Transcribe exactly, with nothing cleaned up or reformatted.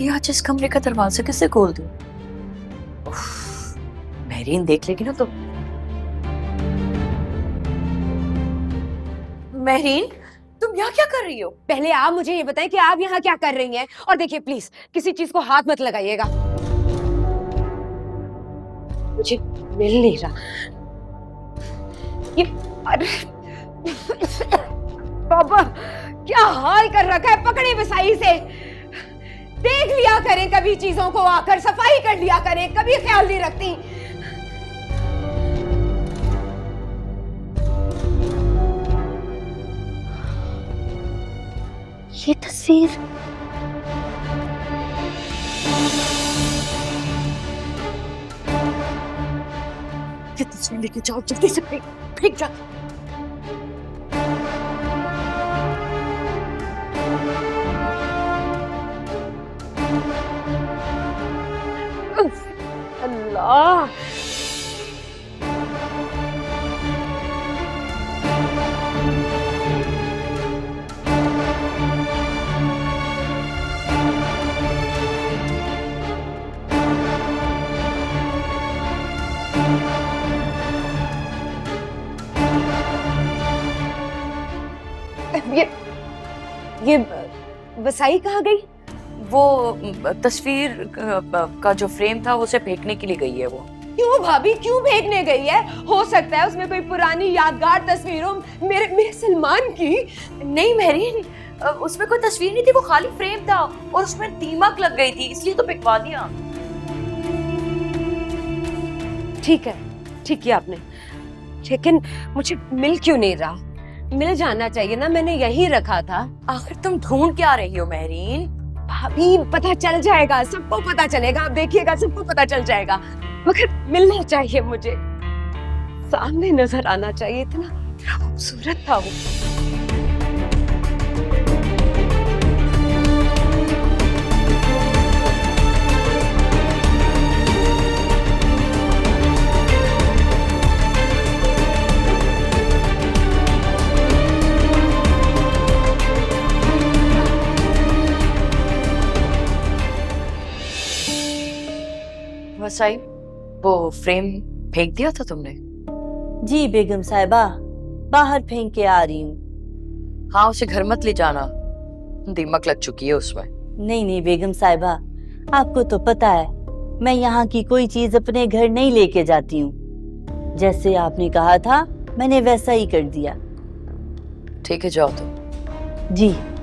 ये आज इस कमरे का दरवाजा किससे खोल दूं? महरीन देख लेगी ना तो। महरीन, तुम यहाँ क्या कर रही हो? पहले आप मुझे ये बताएं कि आप यहाँ क्या कर रही हैं। और देखिए प्लीज किसी चीज को हाथ मत लगाइएगा। मुझे मिल नहीं रहा ये। अरे बाबा क्या हाल कर रखा है पकड़े बिसाई से। देख लिया करें कभी चीजों को, आकर सफाई कर लिया करें, कभी ख्याल नहीं रखती। ये तस्वीर ये तस्वीर लेके जाओ जल्दी से, फेंक फेंक जा। अल्लाह, ये ये बसाई कहाँ गई? वो तस्वीर का जो फ्रेम था उसे फेंकने के लिए गई है। वो क्यों भाभी, क्यों फेंकने गई है? हो सकता है उसमें कोई पुरानी यादगार तस्वीर हो मेरे मेरे सलमान की। नहीं महरीन, उसमें कोई तस्वीर नहीं थी, वो खाली फ्रेम था और उसमें दीमक लग गई थी, इसलिए तो फेंकवा दिया। ठीक है, ठीक किया आपने, लेकिन मुझे मिल क्यों नहीं रहा? मिल जाना चाहिए ना, मैंने यही रखा था। आखिर तुम ढूंढ क्या रही हो महरीन? भाभी पता चल जाएगा, सबको पता चलेगा, आप देखिएगा सबको पता चल जाएगा। मगर मिलना चाहिए, मुझे सामने नजर आना चाहिए। इतना खूबसूरत था वो। वसाई, वो फ्रेम फेंक दिया था तुमने? जी बेगम साहिबा, बाहर फेंक के आ रही हूँ। हाँ, उसे घर मत ले जाना, दीमक लग चुकी है उसमें। नहीं नहीं बेगम साहिबा, आपको तो पता है मैं यहाँ की कोई चीज अपने घर नहीं लेके जाती हूँ। जैसे आपने कहा था मैंने वैसा ही कर दिया। ठीक है, जाओ तुम। जी।